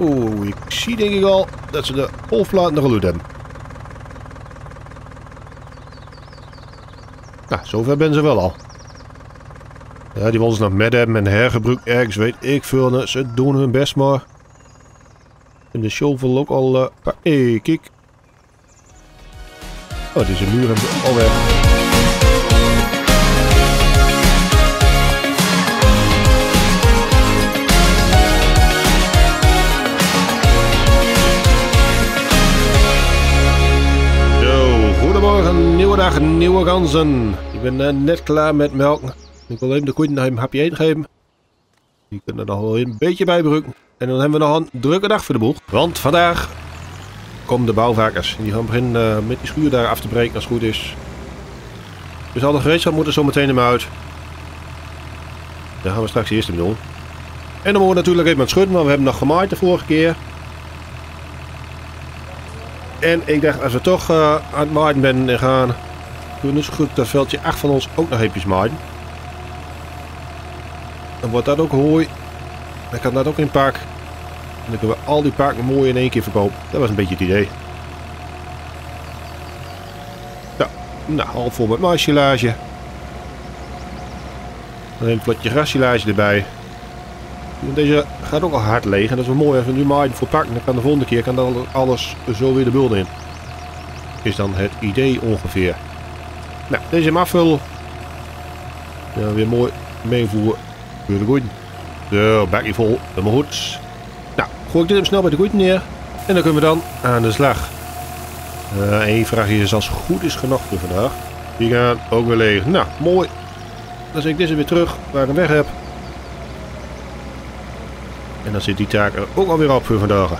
Oeh, ik zie denk ik al dat ze de golfplaat nog geluid hebben. Nou, zover ben ze wel al. Ja, die wilden ze nog met hebben en hergebruik ergens, weet ik veel. Ze doen hun best maar. En de shovel ook al... hey, kijk. Oh, het is een muur en alweer. Goedemorgen, nieuwe dag, nieuwe kansen. Ik ben net klaar met melken. Ik wil even de koeien nog een hapje eten geven. Die kunnen er nog wel een beetje bij gebruiken. En dan hebben we nog een drukke dag voor de boeg. Want vandaag komen de bouwvakers. Die gaan beginnen met die schuur daar af te breken als het goed is. Dus al de gereedschap moet er zo meteen maar uit. Daar gaan we straks eerst in doen. En dan moeten we natuurlijk even aan het schudden, want we hebben nog gemaaid de vorige keer. En ik dacht, als we toch aan het maaien zijn en gaan, kunnen we zo goed dat veldje 8 van ons ook nog eventjes maaien. Dan wordt dat ook hooi. Dan kan dat ook in pak. En dan kunnen we al die pakken mooi in één keer verkopen. Dat was een beetje het idee. Ja, nou, half vol met maïssilage. Dan een plotje grassilage erbij. Deze gaat ook al hard leeg en dat is wel mooi. Als we nu maar even voor pakken, dan kan de volgende keer kan dan alles zo weer de bult in. Is dan het idee ongeveer. Nou, deze hem afvullen. Ja, weer mooi meevoeren voor de koeien. Zo, bakje vol. Helemaal goed. Nou, gooi ik dit hem snel bij de koeien neer. En dan kunnen we dan aan de slag. Eén vraagje is als goed is genoeg voor vandaag. Die gaan ook weer leeg. Nou, mooi. Dan zet ik deze weer terug waar ik hem weg heb. En dan zit die taak er ook alweer op voor vandaag. En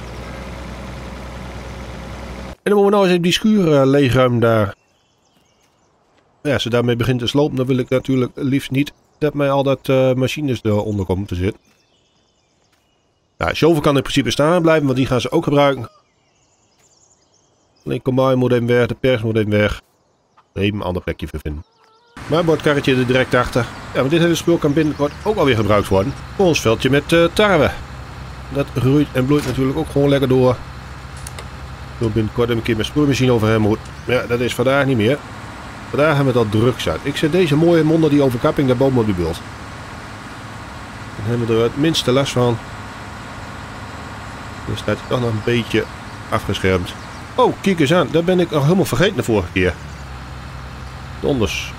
dan moeten we nou eens even die schuur leegruimen daar. Ja, als ze daarmee begint te slopen, dan wil ik natuurlijk liefst niet dat mij al dat machines eronder komen te zitten. Nou, shovel kan in principe staan blijven, want die gaan ze ook gebruiken. Alleen combine moet even weg, de pers moet even weg. Even een ander plekje vervinden. Mijn bordkarretje er direct achter. Ja, maar dit hele spul kan binnenkort ook alweer gebruikt worden. Voor ons veldje met tarwe. Dat groeit en bloeit natuurlijk ook gewoon lekker door. Ik wil binnenkort een keer mijn spoelmachine over hem moeten. Ja, dat is vandaag niet meer. Vandaag hebben we dat drugs uit. Ik zet deze mooie onder die overkapping daarboven op die bult. Dan hebben we er het minste last van. Dus staat hij toch nog een beetje afgeschermd. Oh, kijk eens aan. Daar ben ik nog helemaal vergeten de vorige keer. Donders.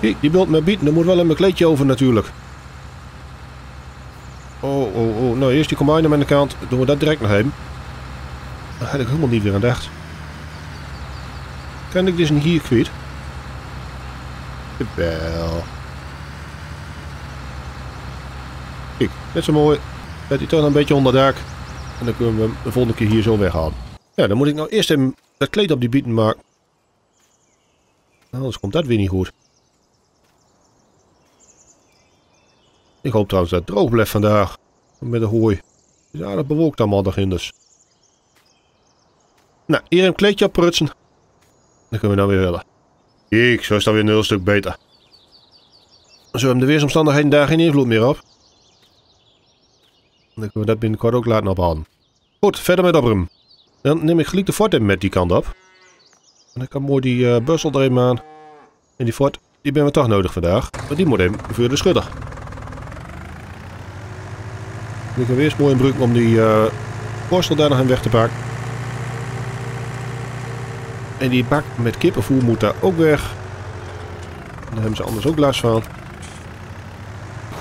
Kijk, die bult me bieden. Er moet wel een kleedje over natuurlijk. Oh, oh, oh. Nou, eerst die combine aan de kant. Doen we dat direct nog heen. Daar had ik helemaal niet weer aan gedacht. Kan ik dit dus hier kwijt? Wel. Kijk, net zo mooi. Zet hij toch een beetje onder dak. En dan kunnen we hem de volgende keer hier zo weghalen. Ja, dan moet ik nou eerst even dat kleed op die bieden maken. Anders komt dat weer niet goed. Ik hoop trouwens dat het droog blijft vandaag. Met de hooi. Het is aardig bewolkt allemaal daarin dus. Nou, hier een kleedje op prutsen. Dan kunnen we dan weer willen. Kijk, zo is dat weer een heel stuk beter. Zo hebben de weersomstandigheden daar geen invloed meer op. Dan kunnen we dat binnenkort ook laten ophalen. Goed, verder met opruimen. Dan neem ik gelijk de fort in met die kant op. En dan kan mooi die bussel er even aan. En die fort, die ben we toch nodig vandaag. Want die moet hem voor de schudder. Ik heb eerst mooi een brug om die borstel daar nog aan weg te pakken. En die bak met kippenvoer moet daar ook weg. Daar hebben ze anders ook last van.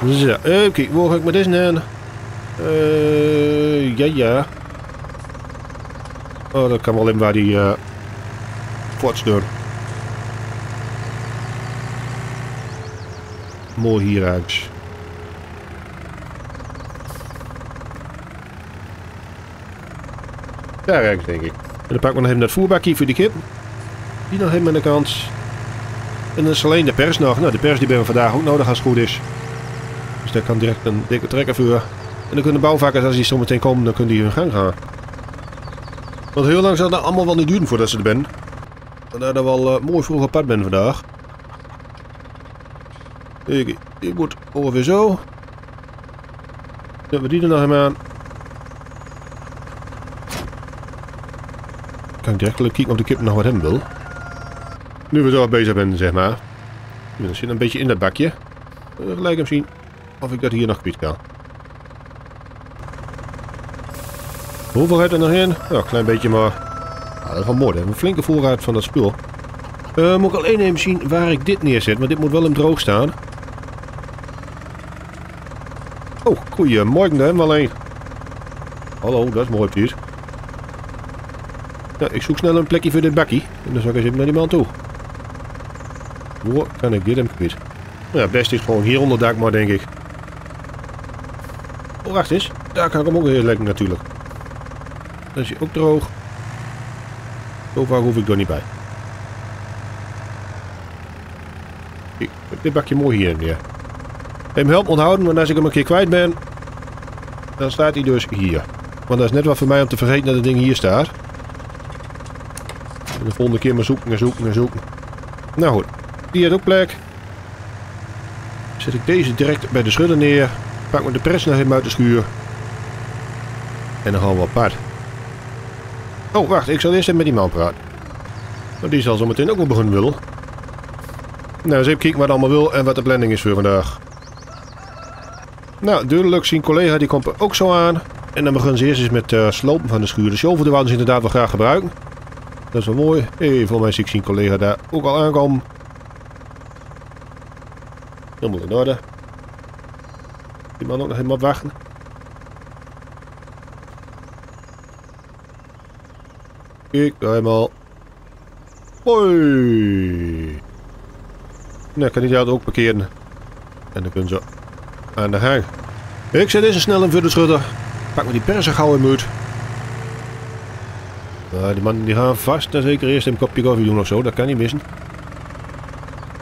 Zo, oké, waar ga ik met deze neer? Ja. Oh, dat kan wel in waar die voortsturen. Mooi hieruit. Daar ergens denk ik. En dan pakken we nog even dat voerbakje voor die kip. Die nog helemaal aan de kant. En dan is alleen de pers nog. Nou, de pers die hebben we vandaag ook nodig als het goed is. Dus daar kan direct een dikke trekker voor. En dan kunnen de bouwvakkers, als die zo meteen komen, dan kunnen die hun gang gaan. Want heel lang zal dat allemaal wel niet duren voordat ze er zijn. Vandaar dat we al mooi vroeg op pad zijn vandaag. Kijk, die moet ongeveer zo. Dan hebben we die er nog helemaal aan. kan ik direct kijken of de kip nog wat hebben wil. Nu we zo bezig zijn, zeg maar. Er zit een beetje in dat bakje. Gelijk hem zien of ik dat hier nog kwijt kan. Hoeveel gaat er nog in? Nou, een klein beetje maar. Nou, dat is wel mooi. We hebben een flinke voorraad van dat spul. Moet ik alleen even zien waar ik dit neerzet, want dit moet wel hem droog staan. Oh, goeiemorgen, daar hebben we alleen. Hallo, dat is mooi precies. Nou, ik zoek snel een plekje voor dit bakkie. En dan zal ik eens even naar die man toe. Hoe kan ik dit hem kwijt? Nou ja, best is gewoon hier onder dak maar, denk ik. Oh, wacht eens. Daar kan ik hem ook heel lekker natuurlijk. Dan is hij ook droog. Zo vaak hoef ik er niet bij. Ik heb dit bakje mooi hier neer. Hem help onthouden, want als ik hem een keer kwijt ben, dan staat hij dus hier. Want dat is net wat voor mij om te vergeten dat het ding hier staat. En de volgende keer maar zoeken en zoeken en zoeken. Nou goed, die heeft ook plek. Zet ik deze direct bij de schudder neer. Pak me de pres naar hem uit de schuur. En dan gaan we op pad. Oh, wacht, ik zal eerst even met die man praten. Want die zal zo meteen ook wel beginnen willen. Nou, eens even kijken wat allemaal wil en wat de planning is voor vandaag. Nou, duidelijk zien collega die komt er ook zo aan. En dan beginnen ze eerst eens met slopen van de schuur. De shovel die wouden ze inderdaad wel graag gebruiken. Dat is wel mooi. Hey, volgens mij zie ik zien collega daar ook al aankomen. Helemaal in orde. Die man ook nog helemaal wachten. Kijk, helemaal. Hoi. Nou, kan die daar ook parkeren. En dan kunnen ze aan de gang. Ik zet eens snel een voor de schutter. Pak me die persen gauw in moed. Die man die gaan vast en zeker eerst een kopje koffie doen of zo. Dat kan niet missen.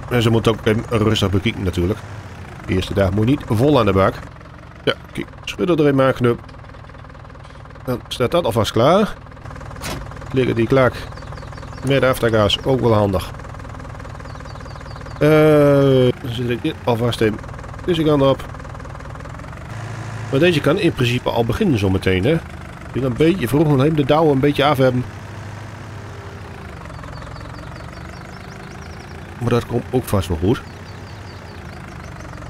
En ze moeten ook even rustig bekijken natuurlijk. De eerste dag moet niet vol aan de bak. Ja, kijk. Schutter er even aanknop. Dan staat dat alvast klaar. Liggen die klaar. Met de aftakgas. Ook wel handig. Dan zet ik dit alvast in. Dus ik kan erop. Maar deze kan in principe al beginnen zometeen, hè. Ik wil een beetje vroeg nog even de douwen een beetje af hebben. Maar dat komt ook vast wel goed.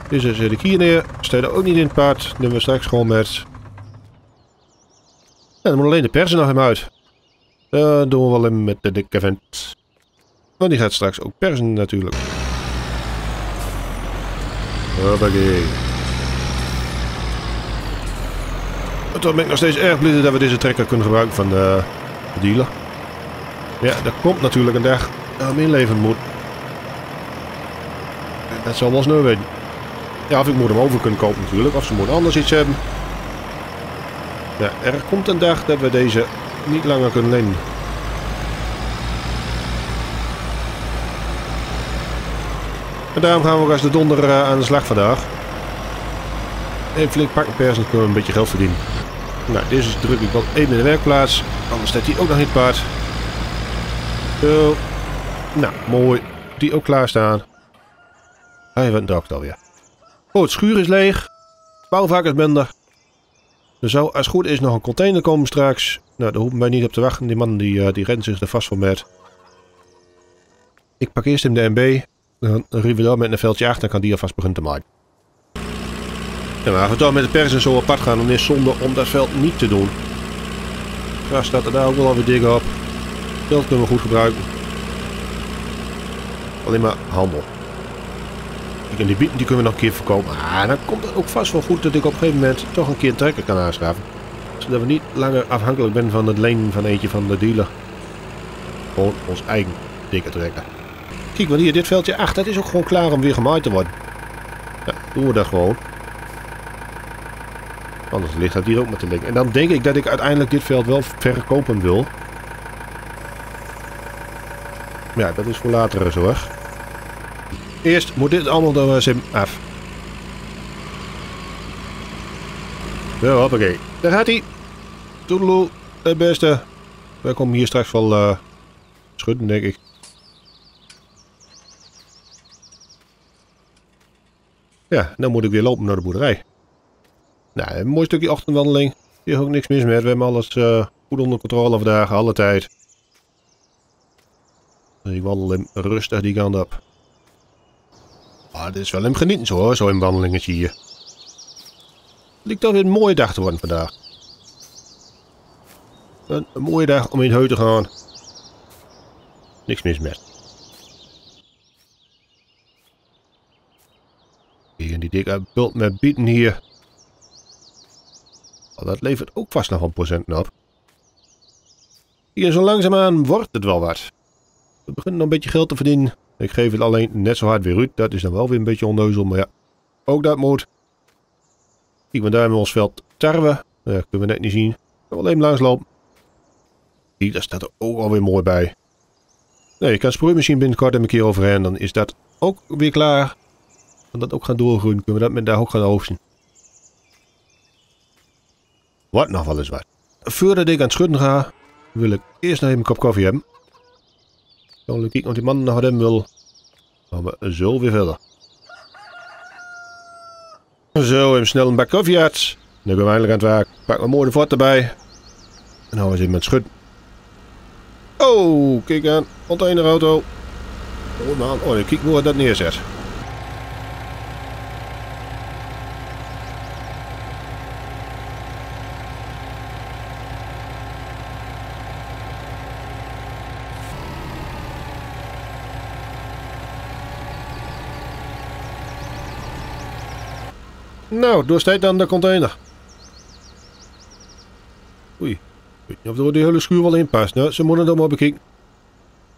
Dus dan zet ik hier neer. Sta er ook niet in het paard. Dan hebben we straks gewoon met. En dan moet alleen de persen nog hem uit. Dat doen we wel even met de dikke vent. Want die gaat straks ook persen natuurlijk. Hoppakee. Toch ben ik nog steeds erg blij dat we deze trekker kunnen gebruiken van de dealer. Ja, er komt natuurlijk een dag dat hem inleveren moet. Dat zal wel sneu weten. Ja, of ik moet hem over kunnen kopen natuurlijk. Of ze moeten anders iets hebben. Ja, er komt een dag dat we deze niet langer kunnen lenen. En daarom gaan we ook als de donder aan de slag vandaag. En flink pakken persen kunnen we een beetje geld verdienen. Nou, deze druk ik wel even in de werkplaats. Anders staat die ook nog in het paard. Zo. Nou, mooi. Die ook klaarstaan. Hij wat dacht alweer. Oh, het schuur is leeg. 12 akkers minder. Er zou als goed is nog een container komen straks. Nou, daar hoeven wij niet op te wachten. Die man die rent zich er vast van met. Ik pak eerst hem de MB. Dan rieven we daar met een veldje achter. Dan kan die alvast beginnen te maken. Ja, maar als we toch met de persen zo apart gaan, dan is het zonde om dat veld niet te doen. Gras staat er daar ook wel alweer dik op. Veld kunnen we goed gebruiken. Alleen maar handel. En die bieten die kunnen we nog een keer verkopen. Ah, dan komt het ook vast wel goed dat ik op een gegeven moment toch een keer een trekker kan aanschaffen. Zodat we niet langer afhankelijk zijn van het lenen van eentje van de dealer. Gewoon ons eigen dikke trekker. Kijk, want hier dit veldje, ach, dat is ook gewoon klaar om weer gemaaid te worden. Ja, doen we dat gewoon. Anders ligt dat hier ook maar te liggen. En dan denk ik dat ik uiteindelijk dit veld wel verkopen wil. Ja, dat is voor latere zorg. Eerst moet dit allemaal door sim af. Zo, hoppakee. Daar gaat hij. Toedeloe, het beste. Wij komen hier straks wel schudden, denk ik. Ja, dan moet ik weer lopen naar de boerderij. Nou, een mooi stukje ochtendwandeling. Hier is ook niks mis met. We hebben alles goed onder controle vandaag, alle tijd. Ik wandel hem rustig die kant op. Maar het is wel hem genieten zo hoor, zo'n wandelingetje hier. Het lijkt toch weer een mooie dag te worden vandaag. Een mooie dag om in het heu te gaan. Niks mis met. Hier die dikke bult met bieten hier. Oh, dat levert ook vast nog wat procenten op. Hier zo langzaamaan wordt het wel wat. We beginnen nog een beetje geld te verdienen. Ik geef het alleen net zo hard weer uit. Dat is dan wel weer een beetje onneuzel, maar ja. Ook dat moet. Ik ben daar in ons veld tarwe. Dat kunnen we net niet zien. Ik kan wel even langslopen. Hier, daar staat er ook alweer mooi bij. Nee, je kan sproeimachine binnenkort een keer overheen. Dan is dat ook weer klaar. Kan dat ook gaan doorgroeien. Kunnen we dat met daar ook gaan oogsten. Wat nog wel eens wat. Voordat ik aan het schudden ga, wil ik eerst nog even een kop koffie hebben. Dan wil ik kijken of die man nog wat hem wil. Maar we zullen weer verder. Zo, even snel een bak koffie uit. Nu ben ik eindelijk aan het werk. Pak mijn mooie fort erbij. En nou eens even met schudden. Oh, kijk aan. Containerauto. Oh man, oh, ik kijk hoe hij dat neerzet. Nou, doorsteekt dan de container. Oei, ik weet niet of er die hele schuur wel in past. Nou, ze moeten het allemaal bekijken.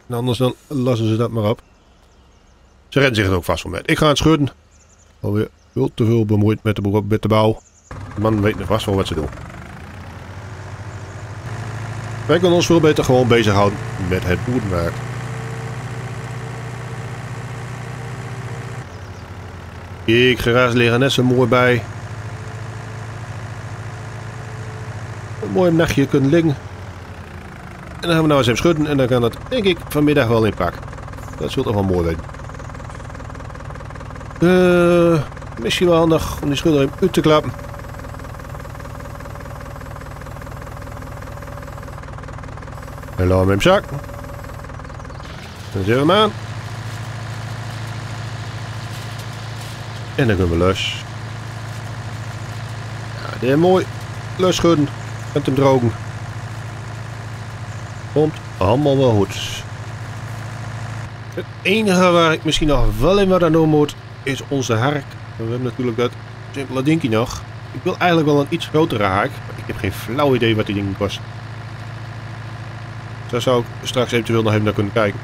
En anders dan lassen ze dat maar op. Ze redden zich het ook vast van mij. Ik ga het schudden. Alweer veel te veel bemoeid met de bouw. De man weet nog vast wel wat ze doen. Wij kunnen ons veel beter gewoon bezighouden met het boerderwerk. Kijk, garage liggen net zo mooi bij. Een mooi nachtje kunnen liggen. En dan gaan we nou eens even schudden en dan kan dat denk ik vanmiddag wel in pak. Dat zult toch wel mooi weten. Misschien wel handig om die schudder even uit te klappen. En laat hem in zak. Dan zetten we hem aan. En dan kunnen we los. Ja, dit is mooi. Los schudden. En hem drogen. Komt allemaal wel goed. Het enige waar ik misschien nog wel in wat aan doen moet, is onze hark. We hebben natuurlijk dat simpele dingetje nog. Ik wil eigenlijk wel een iets grotere hark. Maar ik heb geen flauw idee wat die ding kost. Daar zou ik straks eventueel nog even naar kunnen kijken.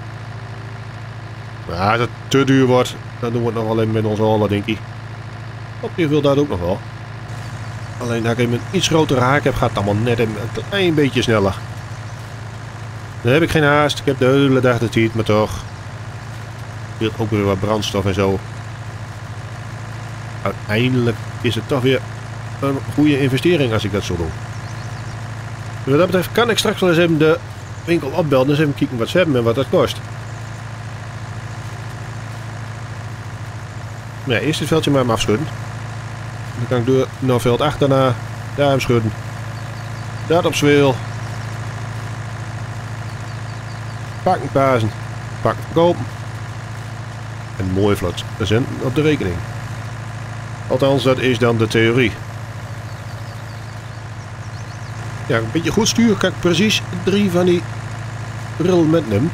Maar als het te duur wordt, dan doen we het nog alleen met onze holle, denk ik. Op zich wil dat ook nog wel. Alleen dat ik hem een iets grotere haak heb, gaat het allemaal net een klein beetje sneller. Dan heb ik geen haast. Ik heb de hele dag de tijd, maar toch. Ik wil ook weer wat brandstof en zo. Uiteindelijk is het toch weer een goede investering als ik dat zo doe. Wat dat betreft kan ik straks wel eens even de winkel opbellen. Dus even kijken wat ze hebben en wat dat kost. Ja, eerst het veldje maar afschudden. Dan kan ik door naar veld 8 daarna. Daar hem schudden. Dat op zweel. Pakken pasen. Pakken verkopen. En mooi vlot. Dat is op de rekening. Althans, dat is dan de theorie. Ja, een beetje goed stuur kan ik precies 3 van die bril met hem.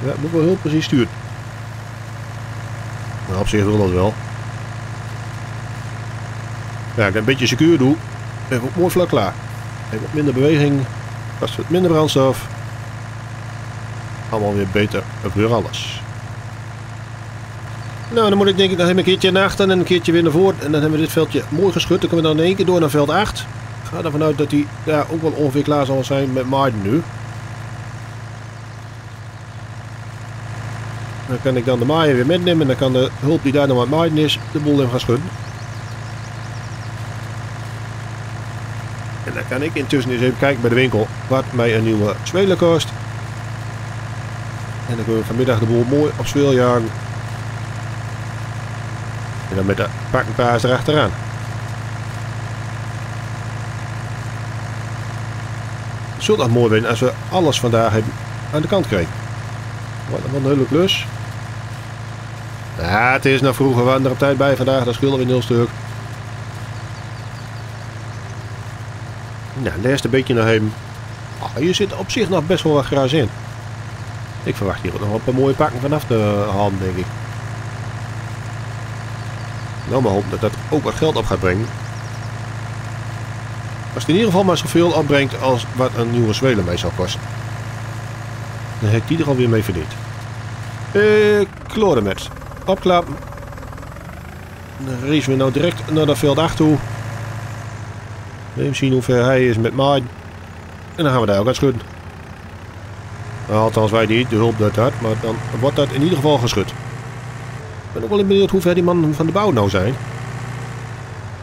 Ja, dat moet wel heel precies sturen. Nou, op zich wil dat wel. Ja, ik een beetje secuur doe, heb ik mooi vlak klaar. Heb wat minder beweging, kost wat minder brandstof. Allemaal weer beter voor alles. Nou, dan moet ik denk ik nog even een keertje naar achteren en een keertje weer naar voren. En dan hebben we dit veldje mooi geschud. Dan kunnen we dan in één keer door naar veld 8. Ik ga ervan uit dat hij daar ook wel ongeveer klaar zal zijn met Maarten nu. Dan kan ik dan de maaier weer metnemen en dan kan de hulp die daar nog aan het maaien is, de boel in gaan schudden. En dan kan ik intussen eens even kijken bij de winkel wat mij een nieuwe zweler kost. En dan kunnen we vanmiddag de boel mooi op zweel jagen. En dan met de pakkenpaars erachteraan. Zou dat mooi zijn als we alles vandaag aan de kant krijgen. Wat een hele klus. Ja, het is nog vroeger, we waren er op tijd bij vandaag, dat scheelde weer 0 stuk. Nou, les een beetje naar hem. Oh, hier zit op zich nog best wel wat gras in. Ik verwacht hier ook nog wel een paar mooie pakken vanaf de hand, denk ik. Nou, maar hoop dat dat ook wat geld op gaat brengen. Als het in ieder geval maar zoveel opbrengt als wat een nieuwe zwelen mij zou kosten. Dan heb ik die er alweer mee verdiend. Kloremet. Opklappen. Dan racen we nou direct naar dat veld achter toe. Even zien hoe ver hij is met mij. En dan gaan we daar ook aan schudden. Althans, wij niet, de hulp dat had, maar dan wordt dat in ieder geval geschud. Ik ben ook wel benieuwd hoe ver die mannen van de bouw nou zijn.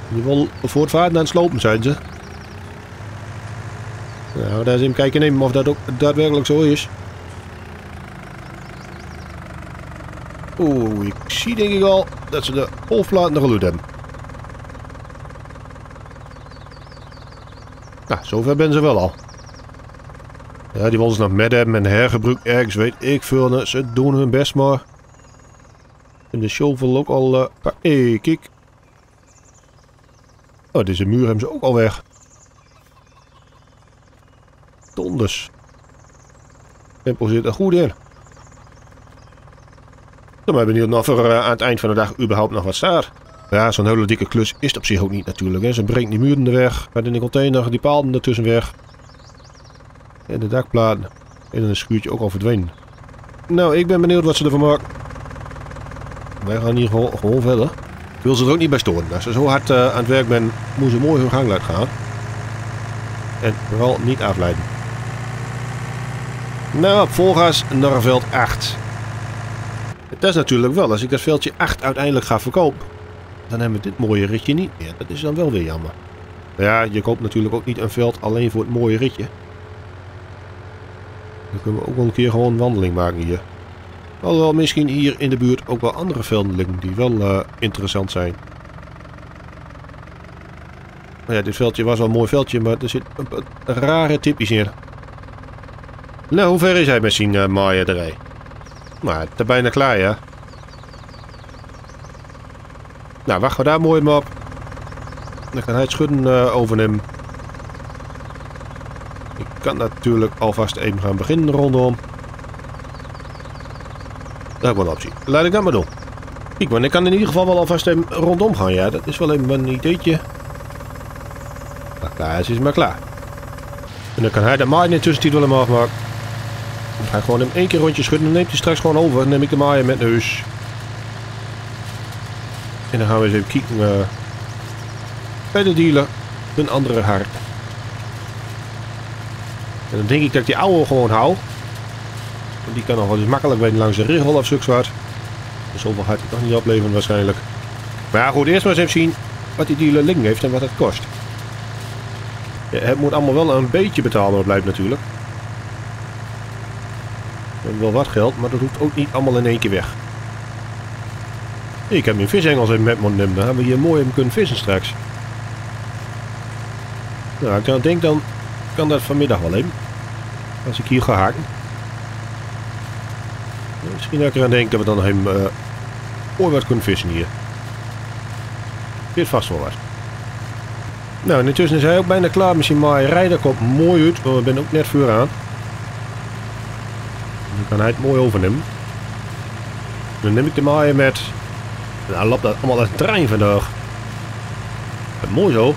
Die wil voortvarend aan het slopen zijn ze. Nou, daar is even kijken nemen of dat ook daadwerkelijk zo is. Oeh, ik zie denk ik al dat ze de golfplaat nog geluid hebben. Nou, zover ben ze wel al. Ja, die wilden ze nog met hebben en hergebruik ergens, weet ik veel. Ze doen hun best maar. En de shovel ook al... kijk. Oh, deze muur hebben ze ook al weg. Donders. Tempo zit er goed in. Dan ben ik benieuwd of er aan het eind van de dag überhaupt nog wat staat. Ja, zo'n hele dikke klus is het op zich ook niet natuurlijk. Hè. Ze brengt die muren er weg, maar in de container, die palen ertussen weg. En de dakplaten. En een schuurtje ook al verdwenen. Nou, ik ben benieuwd wat ze ervan maken. Wij gaan hier gewoon verder. Ik wil ze er ook niet bij storen. Als ze zo hard aan het werk ben, moeten ze mooi hun gang laten gaan. En vooral niet afleiden. Nou, volgas naar veld 8. Dat is natuurlijk wel, als ik dat veldje 8 uiteindelijk ga verkopen, dan hebben we dit mooie ritje niet meer. Dat is dan wel weer jammer. Ja, je koopt natuurlijk ook niet een veld alleen voor het mooie ritje. Dan kunnen we ook wel een keer gewoon een wandeling maken hier. Alhoewel misschien hier in de buurt ook wel andere velden liggen die wel interessant zijn. Maar ja, dit veldje was wel een mooi veldje, maar er zit een rare tipjes in. Nou, hoe ver is hij met zijn maaierderij? Maar het is bijna klaar, ja. Nou, wachten we daar mooi maar op. Dan kan hij het schudden overnemen. Ik kan natuurlijk alvast even gaan beginnen rondom. Dat is wel een optie. Laat ik dat maar doen. Kijk, maar ik kan in ieder geval wel alvast even rondom gaan, ja. Dat is wel even een ideetje. Maar klaar is maar klaar. En dan kan hij de maaien intussen wel hem afmaken. Dan ga ik gewoon hem één keer rondje schudden. Dan neemt hij straks gewoon over. Dan neem ik de maaien met neus. En dan gaan we eens even kijken bij de dealer. Een andere hark. En dan denk ik dat ik die oude gewoon hou. Want die kan nog wel eens makkelijk bij langs de rigel of zulks wat. Dus zoveel gaat het nog niet opleveren waarschijnlijk. Maar goed, eerst maar eens even zien wat die dealer liggen heeft en wat het kost. Ja, het moet allemaal wel een beetje betaalbaar blijven natuurlijk. We hebben wel wat geld, maar dat hoeft ook niet allemaal in één keer weg. Ik heb mijn visengels even met me nemen. Dan hebben we hier mooi hem kunnen vissen straks. Nou, ik denk dan kan dat vanmiddag wel even. Als ik hier ga haken. Misschien dat ik eraan denk dat we dan hem mooi wat kunnen vissen hier. Dit vast wel wat. Nou, en intussen is hij ook bijna klaar. Misschien maar rijden komt mooi uit. Maar we zijn ook net vuur aan. Dan kan hij het mooi overnemen. Dan neem ik de maaien met. Nou, loopt dat allemaal uit de trein vandaag. Dat is mooi zo.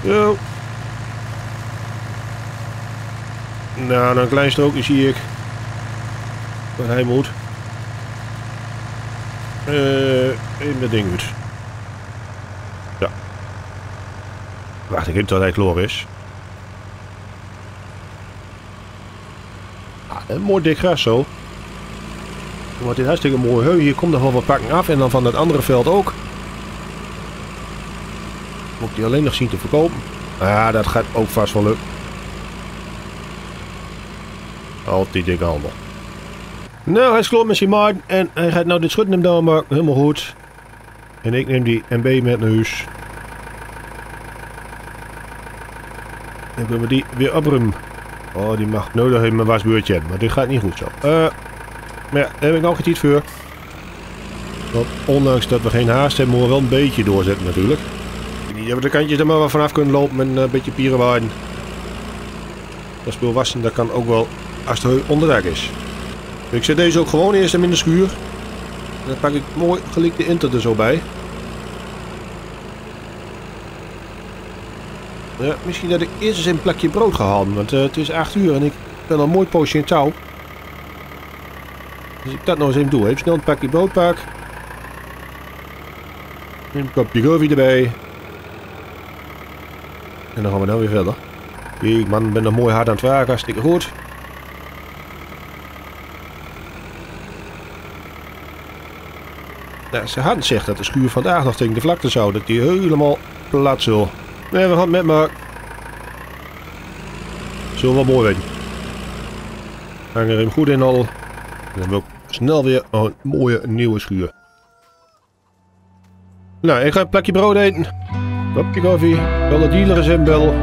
Yo. Nou, een klein strookje zie ik. Wat hij moet. Even dat ding uit. Ja. Wacht, ik heb tot hij kloor is. Ah, een mooi dik gras zo. Dan wordt dit hartstikke mooi heu. Hier komt nog wel wat pakken af en dan van dat andere veld ook. Moet ik die alleen nog zien te verkopen. Ah, dat gaat ook vast wel lukken. Altijd dikke handel. Nou, hij is klopt met zijn maat en hij gaat nou dit schut hem dan maken. Helemaal goed. En ik neem die MB met naar huis. Dan kunnen we die weer opruimen. Oh, die mag nodig in mijn wasbeurtje hebben. Maar dit gaat niet goed zo. Maar ja, daar heb ik nog iets voor. Want ondanks dat we geen haast hebben, moeten we wel een beetje doorzetten natuurlijk. Die hebben de kantjes er maar vanaf kunnen lopen met een beetje pierenwaaien. Dat spul wassen, dat kan ook wel als het onderdak is. Ik zet deze ook gewoon eerst in de schuur. En dan pak ik mooi gelijk de inter er zo bij. Ja, misschien dat ik eerst eens een plakje brood ga halen, want het is 8 uur en ik ben al een mooi poosje in touw. Dus ik dat nou eens even doe. Even snel een pakje brood pak. Een kopje koffie erbij. En dan gaan we nou weer verder. Kijk man, ik ben nog mooi hard aan het werken, hartstikke goed. Nou, ze hadden gezegd dat de schuur vandaag nog tegen de vlakte zou, dat die helemaal plat zal. Nee, we gaan het met maar. Zullen wel mooi weten. Hang er hem goed in al. Dan hebben we ook snel weer een mooie nieuwe schuur. Nou, ik ga een plakje brood eten. Kopje koffie. Bel de dealer eens inbellen.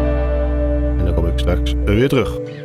En dan kom ik straks weer terug.